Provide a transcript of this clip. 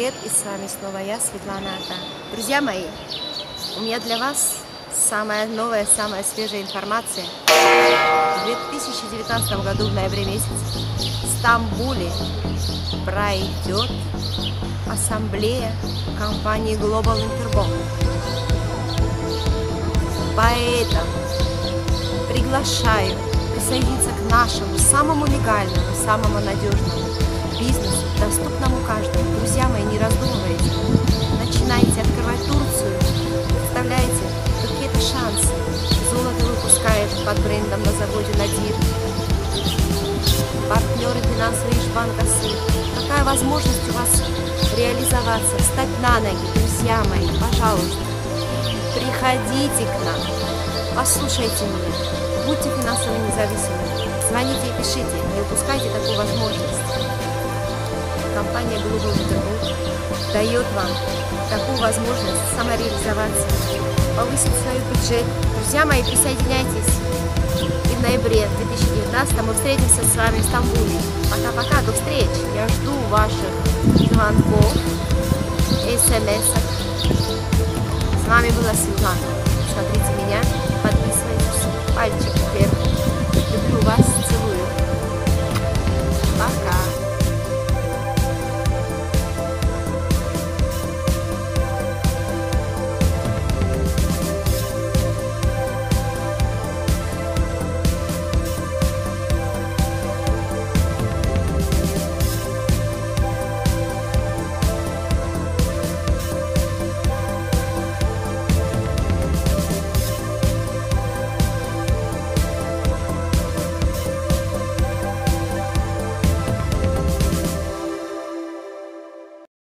привет, и с вами снова я, Светлана Ата. Друзья мои, у меня для вас самая новая, самая свежая информация. В 2019 году, в ноябре месяце, в Стамбуле пройдет ассамблея компании Global Intergold. Поэтому приглашаю присоединиться к нашему самому легальному, самому надежному бизнесу, доступному каждому. Друзья мои, не раздумывайте, начинайте открывать Турцию, представляете, какие это шансы. Золото выпускает под брендом на заводе «Надир», партнеры финансовые банка СИР. Какая возможность у вас реализоваться, встать на ноги, друзья мои, пожалуйста, приходите к нам, послушайте меня, будьте финансово независимыми, звоните и пишите, не упускайте такую возможность. Компания Global Intergold дает вам такую возможность самореализоваться, повысить свой бюджет. Друзья мои, присоединяйтесь. И в ноябре 2019 мы встретимся с вами в Стамбуле. Пока-пока, до встреч. Я жду ваших звонков, смс-ок. С вами была Светлана. Смотрите меня, подписывайтесь, пальчик вверх. Люблю вас, целую.